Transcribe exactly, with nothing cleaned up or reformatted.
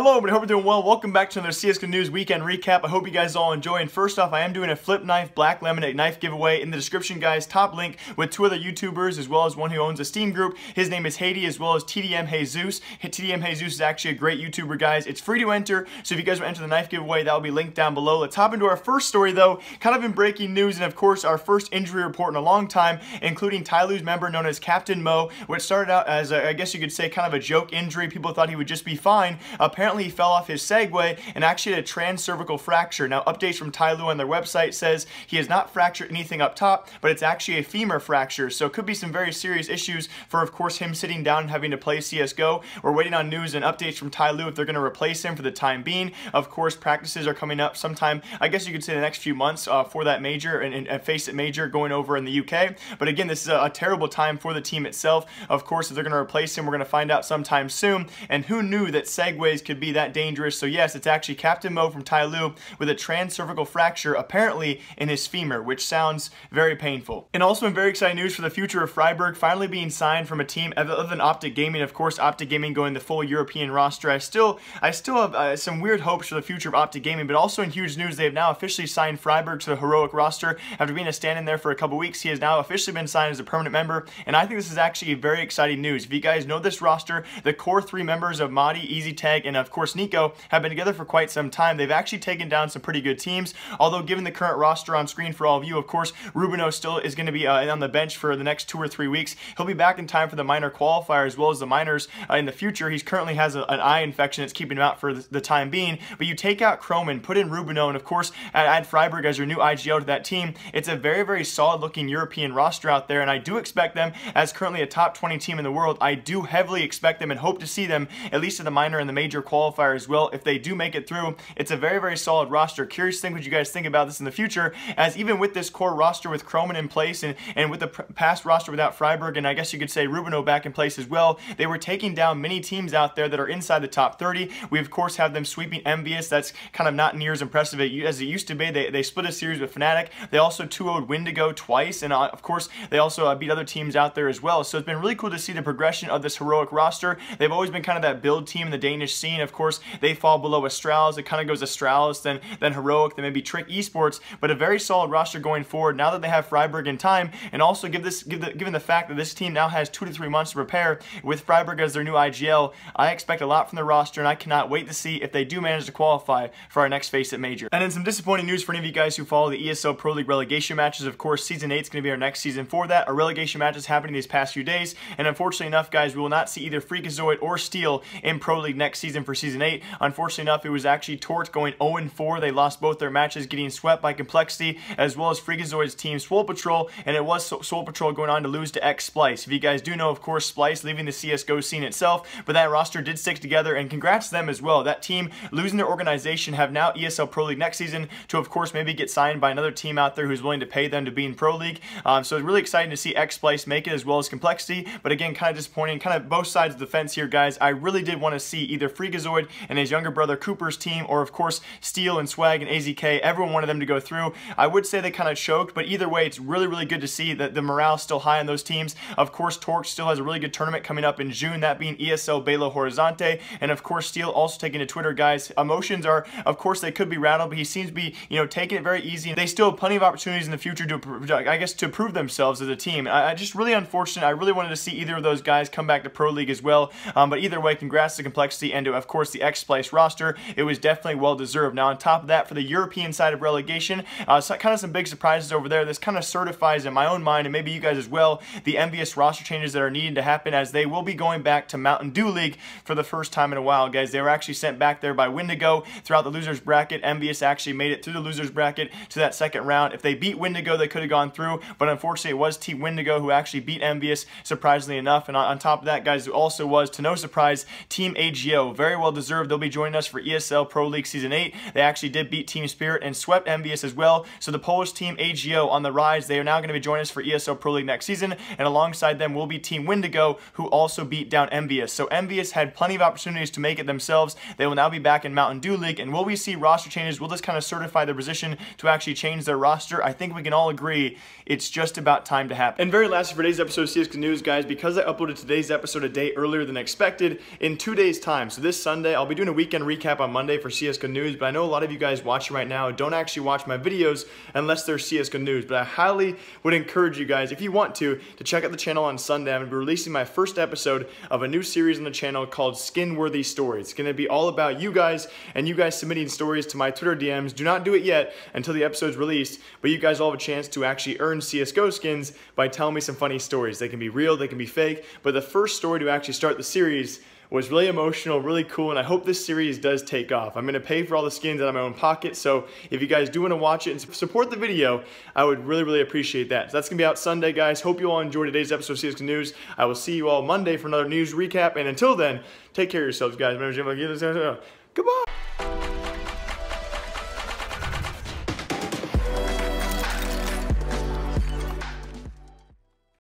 Hello everybody, hope you're doing well. Welcome back to another C S G O News Weekend Recap. I hope you guys all enjoy. And first off, I am doing a flip knife, black laminate knife giveaway in the description, guys. Top link with two other YouTubers as well as one who owns a Steam group. His name is Haydee as well as T D M Jesus. T D M Jesus is actually a great YouTuber, guys. It's free to enter, so if you guys want to enter the knife giveaway, that will be linked down below. Let's hop into our first story though. Kind of in breaking news and of course our first injury report in a long time, including Tyloo's member known as Captain Mo, which started out as, a, I guess you could say, kind of a joke injury. People thought he would just be fine. Apparently Apparently he fell off his Segway and actually had a transcervical fracture. Now updates from Tyloo on their website says he has not fractured anything up top, but it's actually a femur fracture. So it could be some very serious issues for of course him sitting down and having to play C S G O. We're waiting on news and updates from Tyloo if they're going to replace him for the time being. Of course practices are coming up sometime, I guess you could say the next few months uh, for that major and, and, and FaceIt major going over in the U K. But again, this is a, a terrible time for the team itself. Of course if they're going to replace him, we're going to find out sometime soon. And who knew that Segways could be that dangerous? So yes, it's actually Captain Mo from Tyloo with a transcervical fracture apparently in his femur, which sounds very painful. And also in very exciting news for the future of Friberg, finally being signed from a team other than Optic Gaming. Of course, Optic Gaming going the full European roster. I still, I still have uh, some weird hopes for the future of Optic Gaming, but also in huge news, they have now officially signed Friberg to the Heroic roster. After being a stand-in there for a couple weeks, he has now officially been signed as a permanent member, and I think this is actually very exciting news. If you guys know this roster, the core three members of Madi, Easy Tag, and of course Nico have been together for quite some time. They've actually taken down some pretty good teams, although given the current roster on screen for all of you, of course Rubino still is going to be uh, on the bench for the next two or three weeks. He'll be back in time for the minor qualifier as well as the minors uh, in the future. He currently has a, an eye infection that's keeping him out for the, the time being, but you take out Kroman, put in Rubino, and of course add Friberg as your new I G O to that team. It's a very very solid looking European roster out there, and I do expect them, as currently a top twenty team in the world, I do heavily expect them and hope to see them at least in the minor and the major qualifier as well. If they do make it through, it's a very very solid roster. Curious to think what you guys think about this in the future, as even with this core roster with Kroman in place and and with the past roster without Friberg, and I guess you could say Rubino back in place as well, they were taking down many teams out there that are inside the top thirty. We of course have them sweeping Envyus. That's kind of not near as impressive as it used to be. They, they split a series with Fnatic. They also two oh'd Windigo twice, and of course they also beat other teams out there as well. So it's been really cool to see the progression of this Heroic roster. They've always been kind of that build team in the Danish scene. Of course, they fall below Astralis. It kind of goes Astralis, then then Heroic, then maybe Trick Esports. But a very solid roster going forward now that they have Friberg in time, and also give this, give the, given the fact that this team now has two to three months to prepare with Friberg as their new I G L. I expect a lot from the roster, and I cannot wait to see if they do manage to qualify for our next FaceIt major. And in some disappointing news for any of you guys who follow the E S L Pro League relegation matches, of course, season eight is going to be our next season for that. Our relegation matches happening these past few days, and unfortunately enough, guys, we will not see either Freakazoid or Steel in Pro League next season. For season eight, unfortunately enough, it was actually Torx going oh and four. They lost both their matches, getting swept by Complexity as well as Freakazoid's team Swole Patrol, and it was Swole Patrol going on to lose to xSplice. If you guys do know, of course, Splice leaving the C S G O scene itself, but that roster did stick together, and congrats to them as well. That team losing their organization have now E S L Pro League next season to, of course, maybe get signed by another team out there who's willing to pay them to be in Pro League. Um, so it's really exciting to see xSplice make it as well as Complexity, but again, kind of disappointing, kind of both sides of the fence here, guys. I really did want to see either Freakazoid and his younger brother Cooper's team, or of course Steel and Swag and A Z K. Everyone wanted them to go through. I would say they kind of choked, but either way, it's really really good to see that the morale is still high on those teams. Of course, Torx still has a really good tournament coming up in June, that being E S L Belo Horizonte, and of course Steel also taking to Twitter, guys. Emotions are, of course, they could be rattled, but he seems to be, you know, taking it very easy. They still have plenty of opportunities in the future to, I guess, to prove themselves as a team. I, I just really unfortunate. I really wanted to see either of those guys come back to Pro League as well. Um, but either way, congrats to Complexity and to, of course, the xSplice roster. It was definitely well deserved. Now, on top of that, for the European side of relegation, uh, so kind of some big surprises over there. This kind of certifies, in my own mind, and maybe you guys as well, the Envyus roster changes that are needed to happen, as they will be going back to Mountain Dew League for the first time in a while, guys. They were actually sent back there by Windigo throughout the losers bracket. Envyus actually made it through the losers bracket to that second round. If they beat Windigo, they could have gone through, but unfortunately, it was Team Windigo who actually beat Envyus, surprisingly enough. And on, on top of that, guys, it also was, to no surprise, Team A G O. Very well deserved. They'll be joining us for E S L Pro League Season eight. They actually did beat Team Spirit and swept Envyus as well. So the Polish team A G O on the rise. They are now going to be joining us for E S L Pro League next season. And alongside them will be Team Windigo, who also beat down Envyus. So Envyus had plenty of opportunities to make it themselves. They will now be back in Mountain Dew League. And will we see roster changes? Will this kind of certify their position to actually change their roster? I think we can all agree it's just about time to happen. And very last for today's episode of C S G O News, guys, because I uploaded today's episode a day earlier than expected, in two days' time. So this Sunday. I'll be doing a weekend recap on Monday for C S G O News, but I know a lot of you guys watching right now don't actually watch my videos unless they're C S G O News, but I highly would encourage you guys, if you want to, to check out the channel on Sunday. I'm going to be releasing my first episode of a new series on the channel called Skin-Worthy Stories. It's going to be all about you guys and you guys submitting stories to my Twitter D Ms. Do not do it yet until the episode's released, but you guys all have a chance to actually earn C S G O skins by telling me some funny stories. They can be real, they can be fake, but the first story to actually start the series was really emotional, really cool, and I hope this series does take off. I'm gonna pay for all the skins out of my own pocket, so if you guys do wanna watch it and support the video, I would really, really appreciate that. So that's gonna be out Sunday, guys. Hope you all enjoyed today's episode of C S G O News. I will see you all Monday for another news recap, and until then, take care of yourselves, guys. Goodbye.